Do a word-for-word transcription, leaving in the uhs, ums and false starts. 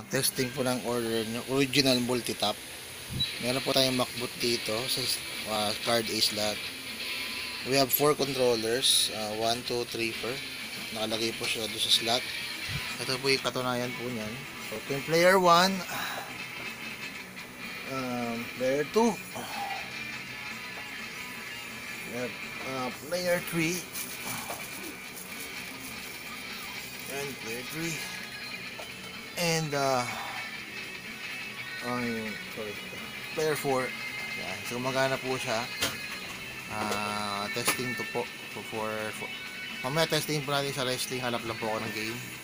Uh, testing po ng order nyo, original multitap. Meron po tayong MacBook dito sa uh, card A slot. We have four controllers, one, two, three, four. Nakalagay po siya doon sa slot. Ito po yung katunayan po niyan. Okay, player one, um, player two, uh, player three, and player three. And uh, um, sorry, player four. Yeah, so gumagana po siya. Uh, testing to po for, for, for mamaya testing po natin sa wrestling. Halap lang po ako ng game.